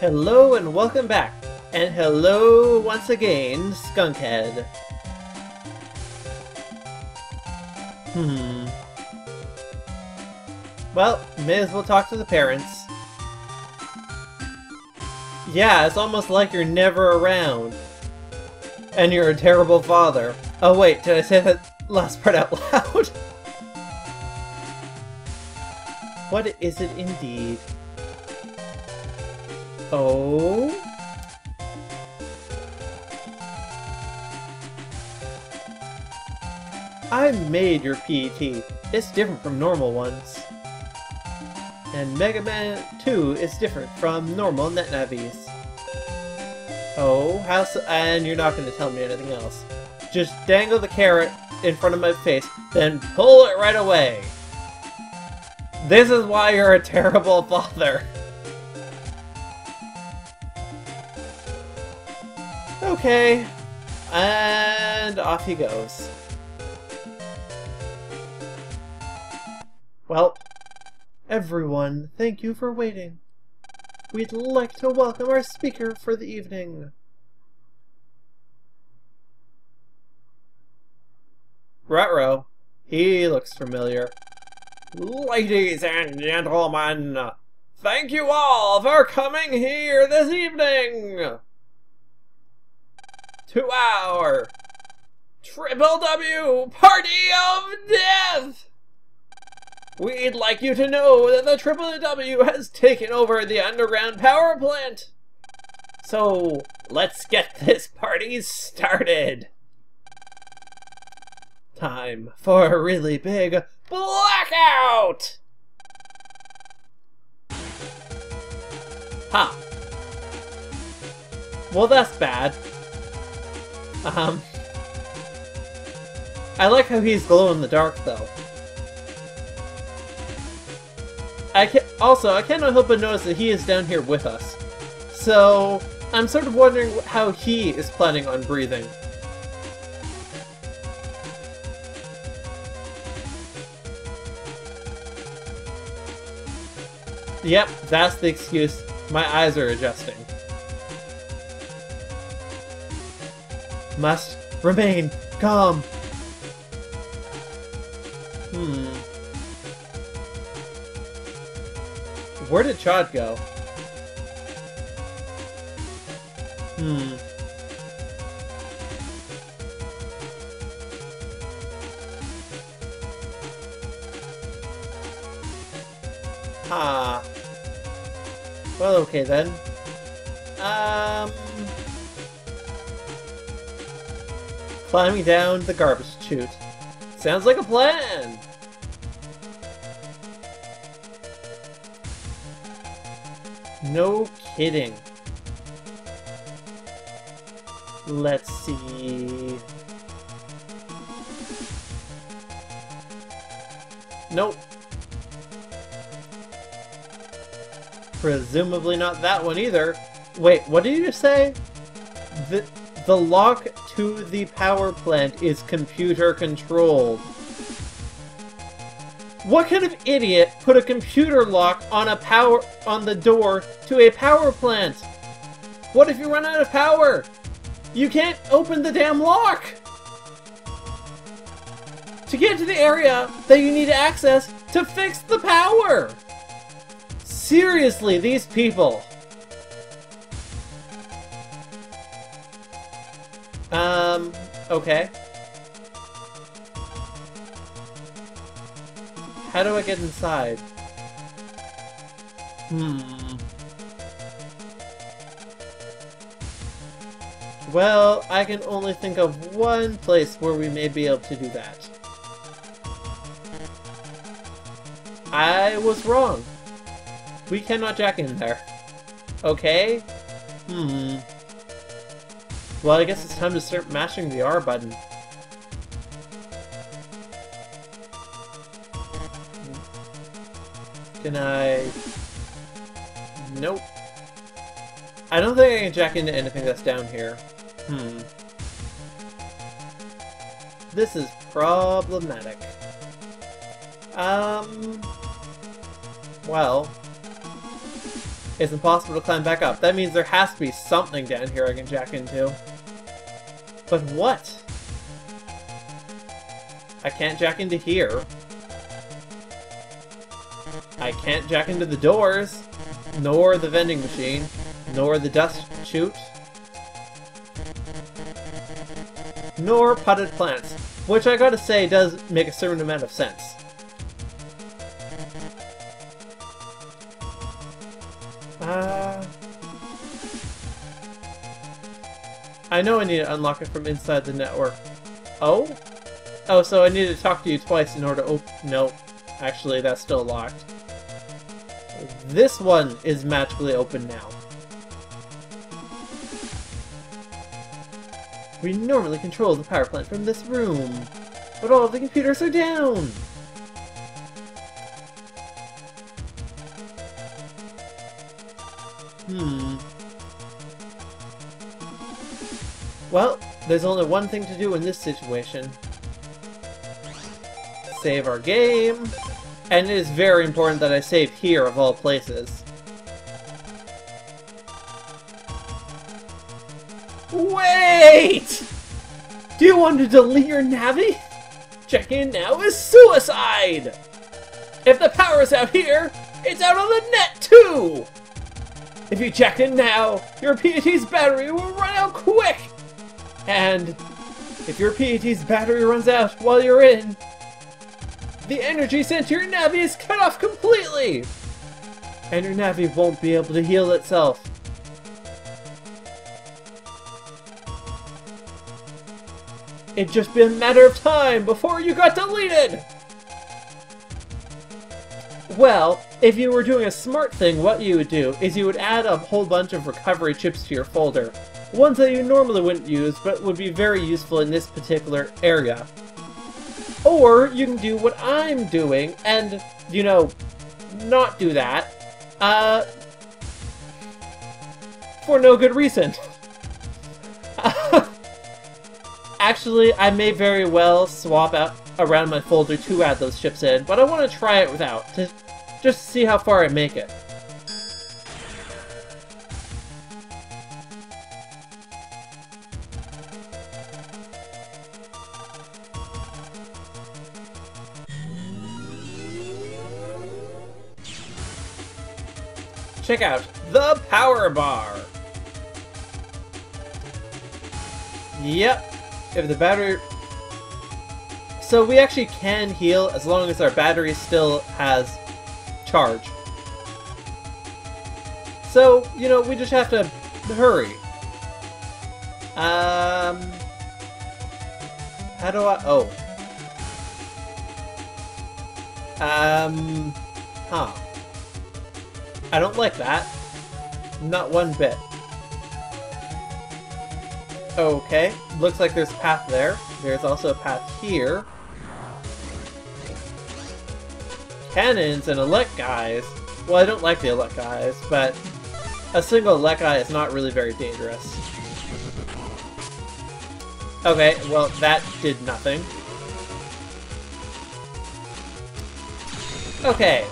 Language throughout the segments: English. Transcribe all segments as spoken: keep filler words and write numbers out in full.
Hello and welcome back, and hello once again, Skunkhead. Hmm. Well, may as well talk to the parents. Yeah, it's almost like you're never around. And you're a terrible father. Oh wait, did I say that last part out loud? What is it indeed? Oh? I made your P E T. It's different from normal ones. And Mega Man two is different from normal Netnavis. Oh, how so? And you're not going to tell me anything else. Just dangle the carrot in front of my face, then pull it right away. This is why you're a terrible father. Okay, and off he goes. Well, everyone, thank you for waiting. We'd like to welcome our speaker for the evening. Ruh-roh. He looks familiar. Ladies and gentlemen, thank you all for coming here this evening to our Triple W Party of Death! We'd like you to know that the Triple W has taken over the underground power plant. So, let's get this party started. Time for a really big blackout! Huh. Well, that's bad. Um, I like how he's glow in the dark, though. I can also I cannot help but notice that he is down here with us, so I'm sort of wondering how he is planning on breathing. Yep, that's the excuse. My eyes are adjusting. Must remain calm. Hmm. Where did Chod go? Hmm. Ah. Well, okay then. Um... Climbing down the garbage chute. Sounds like a plan! No kidding. Let's see... Nope. Presumably not that one either. Wait, what did you just say? The... The lock to the power plant is computer controlled. What kind of idiot put a computer lock on a power on the door to a power plant? What if you run out of power? You can't open the damn lock! To get to the area that you need access to fix the power! Seriously, these people! Um, okay. How do I get inside? Hmm. Well, I can only think of one place where we may be able to do that. I was wrong. We cannot jack in there. Okay? Hmm. Well, I guess it's time to start mashing the R button. Can I... Nope. I don't think I can jack into anything that's down here. Hmm. This is problematic. Um... Well... It's impossible to climb back up. That means there has to be something down here I can jack into. But what? I can't jack into here. I can't jack into the doors, nor the vending machine, nor the dust chute, nor potted plants, which I gotta say does make a certain amount of sense. Uh, I know I need to unlock it from inside the network. Oh? Oh, so I need to talk to you twice in order to open... Nope. Actually, that's still locked. This one is magically open now. We normally control the power plant from this room, but all of the computers are down! Hmm. Well, there's only one thing to do in this situation. Save our game. And it is very important that I save here of all places. Wait! Do you want to delete your Navi? Checking now is suicide! If the power's out here, it's out on the net too! If you checked in now, your P E T's battery will run out quick! And if your P E T's battery runs out while you're in, the energy sent to your Navi is cut off completely! And your Navi won't be able to heal itself. It'd just be a matter of time before you got deleted! Well, if you were doing a smart thing, what you would do is you would add a whole bunch of recovery chips to your folder. Ones that you normally wouldn't use, but would be very useful in this particular area. Or you can do what I'm doing and, you know, not do that. Uh, for no good reason. Actually, I may very well swap out around my folder to add those chips in, but I want to try it without, to just see how far I make it. Check out the power bar! Yep, if the battery... So we actually can heal as long as our battery still has charge. So, you know, we just have to hurry. Um, how do I... Oh. Um, huh. I don't like that. Not one bit. Okay, looks like there's a path there. There's also a path here. Cannons and elect guys. Well, I don't like the elect guys, but a single elect guy is not really very dangerous. Okay, well, that did nothing. Okay.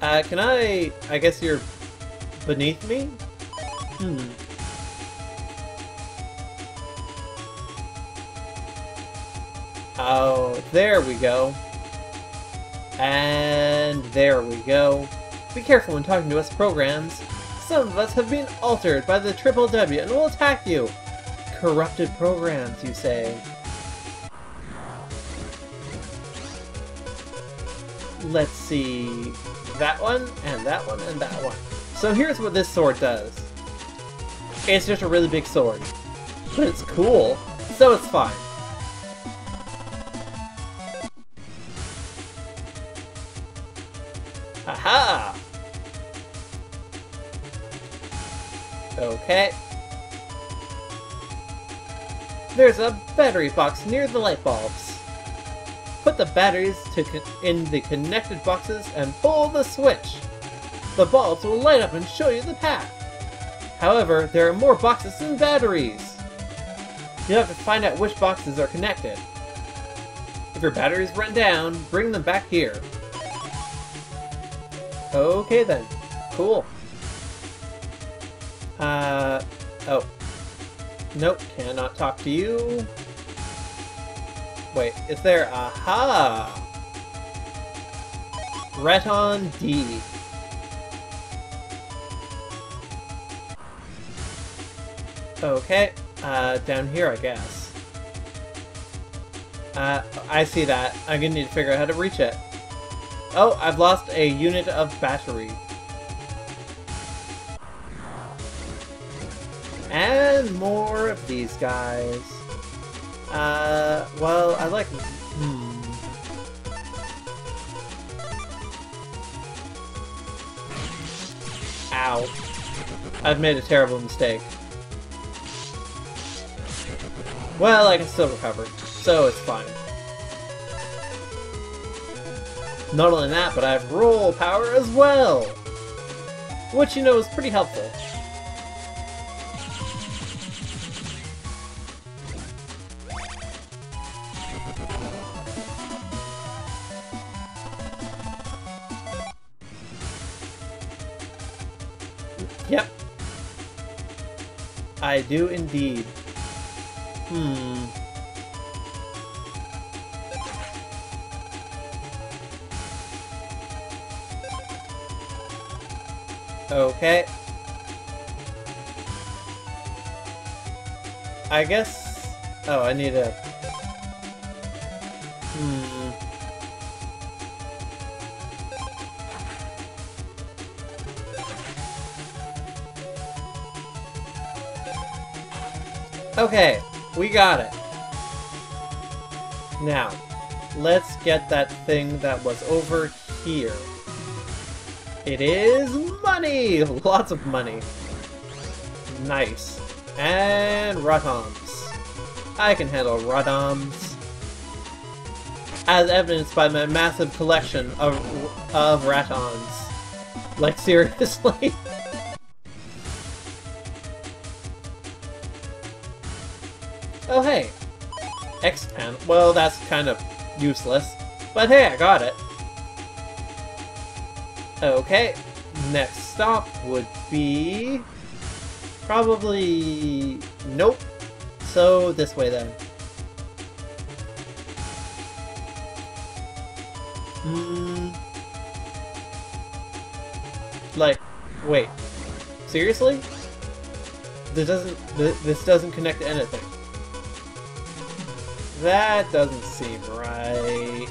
Uh, can I... I guess you're beneath me? Hmm. Oh, there we go. And there we go. Be careful when talking to us programs. Some of us have been altered by the Triple W and will attack you. Corrupted programs, you say. Let's see... that one, and that one, and that one. So here's what this sword does. It's just a really big sword. But it's cool, so it's fine. Aha! Okay. There's a battery box near the light bulbs. Put the batteries to con in the connected boxes and pull the switch. The bulbs will light up and show you the path. However, there are more boxes than batteries. You'll have to find out which boxes are connected. If your batteries run down, bring them back here. Okay then. Cool. Uh, oh. Nope, cannot talk to you. Wait, is there... Aha! Reton D. Okay, uh, down here I guess. Uh, I see that. I'm gonna need to figure out how to reach it. Oh, I've lost a unit of battery. And more of these guys. Uh, well, I like... Hmm. Ow. I've made a terrible mistake. Well, I can still recover, so it's fine. Not only that, but I have roll power as well! Which, you know, is pretty helpful. Yep. I do indeed. Hmm. Okay. I guess... Oh, I need a... Hmm. Okay. We got it. Now, let's get that thing that was over here. It is money! Lots of money. Nice. And Rotoms. I can handle Rotoms. As evidenced by my massive collection of, of Ratons. Like, seriously? Oh hey, X-Pen. Well, that's kind of useless, but hey, I got it. Okay, next stop would be probably nope. So this way then. Hmm. Like, wait, seriously? This doesn't. Th this doesn't connect to anything. That doesn't seem right.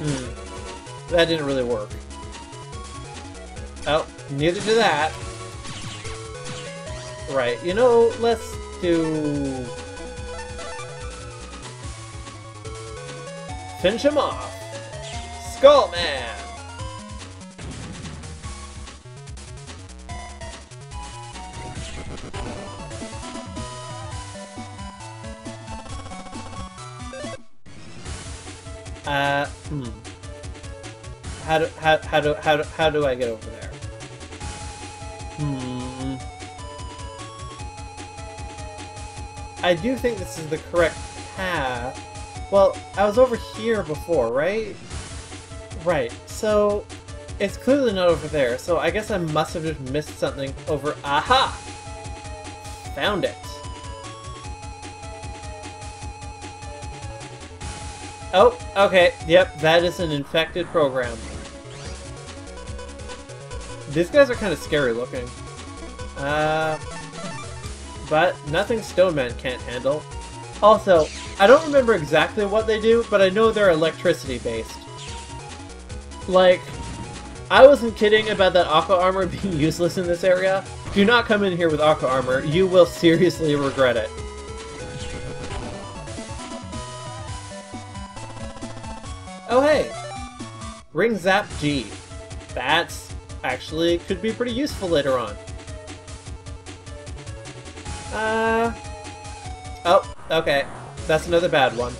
Hmm. That didn't really work. Oh, neither did that. Right, you know, let's do... Finish him off! Skull Man! Uh, hmm. How do, how, how do, how do, how do I get over there? Hmm. I do think this is the correct path. Well, I was over here before, right? Right, so it's clearly not over there, so I guess I must have just missed something over... Aha! Found it. Oh, okay, yep, that is an infected program. These guys are kind of scary looking. Uh, but nothing Stoneman can't handle. Also, I don't remember exactly what they do, but I know they're electricity based. Like, I wasn't kidding about that Aqua Armor being useless in this area. Do not come in here with Aqua Armor, you will seriously regret it. Oh hey! Ring Zap G. That's actually could be pretty useful later on. Uh oh, okay. That's another bad one.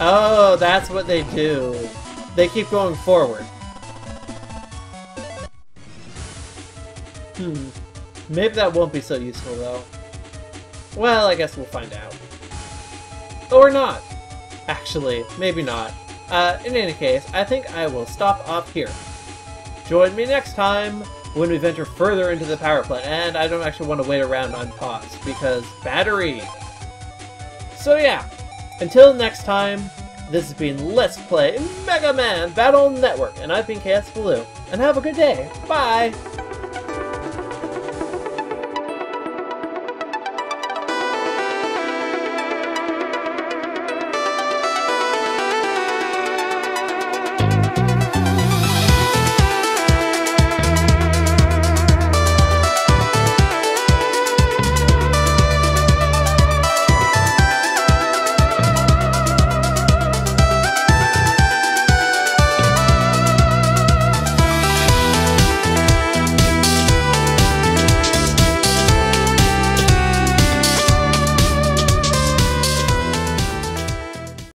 Oh, that's what they do. They keep going forward. Hmm. Maybe that won't be so useful, though. Well, I guess we'll find out. Or not. Actually, maybe not. Uh, in any case, I think I will stop off here. Join me next time when we venture further into the power plant, and I don't actually want to wait around on pause, because battery! So yeah, until next time, this has been Let's Play Mega Man Battle Network, and I've been Kaosubaloo, and have a good day! Bye!